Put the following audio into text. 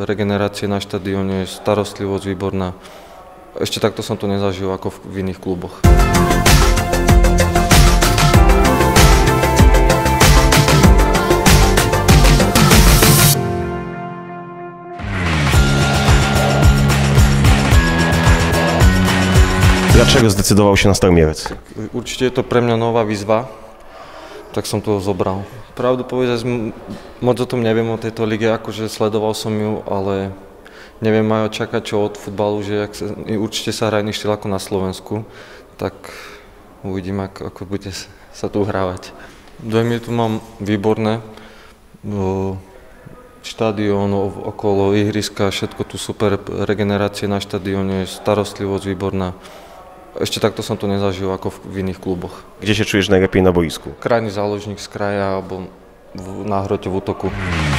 Regeneracja na štadióne, jest starostlivosť výborná. Ešte takto som to nezažil ako v iných kluboch. Dlaczego zdecydował się na Stal Mielec? Určite je to pre mňa nová výzva, tak som to zobral. Pravdu povedať, moc o tom neviem o tejto lige, akože sledoval som ju, ale neviem aj čakať čo od futbalu, že jak určite sa hra iný štýl ako na Slovensku, tak uvidím, ako bude sa tu hrávať. Dojmy tu mám výborné, štadión, okolo ihriska, všetko tu super, regenerácie na štadióne, starostlivosť výborná. Ešte takto som to nezažil ako v iných kluboch. Gdzie się czujesz najlepiej na boisku? Krajný záložník z kraja alebo na hrote v útoku.